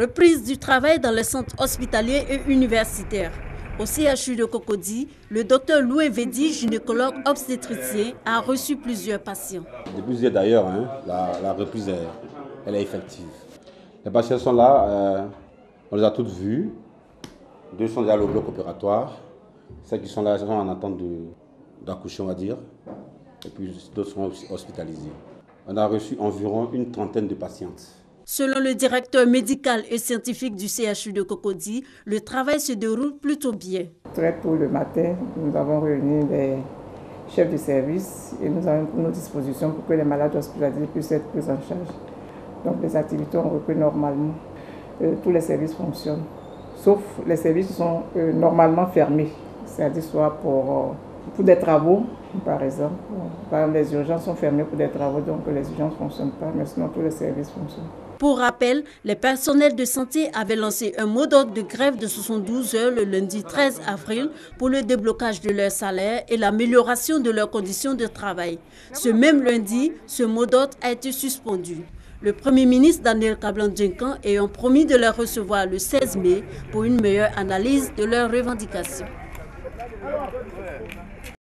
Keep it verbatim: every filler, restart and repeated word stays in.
Reprise du travail dans les centres hospitaliers et universitaires. Au C H U de Cocody, le docteur Loué Védi, gynécologue obstétricien, a reçu plusieurs patients. Depuis hier d'ailleurs, hein, la, la reprise est, elle est effective. Les patients sont là, euh, on les a toutes vus. Deux sont déjà au bloc opératoire. Ceux qui sont là sont en attente d'accoucher, on va dire. Et puis d'autres sont hospitalisés. On a reçu environ une trentaine de patientes. Selon le directeur médical et scientifique du C H U de Cocody, le travail se déroule plutôt bien. Très tôt le matin, nous avons réuni les chefs de service et nous avons pris nos dispositions pour que les malades hospitalisés puissent être pris en charge. Donc les activités ont repris normalement. Euh, tous les services fonctionnent, sauf les services sont euh, normalement fermés, c'est-à-dire soit pour, euh, pour des travaux, par exemple. Par exemple, les urgences sont fermées pour des travaux, donc les urgences ne fonctionnent pas, mais sinon tous les services fonctionnent. Pour rappel, les personnels de santé avaient lancé un mot d'ordre de grève de soixante-douze heures le lundi treize avril pour le déblocage de leur salaire et l'amélioration de leurs conditions de travail. Ce même lundi, ce mot d'ordre a été suspendu. Le Premier ministre Daniel Kablan-Djenkan ayant promis de les recevoir le seize mai pour une meilleure analyse de leurs revendications.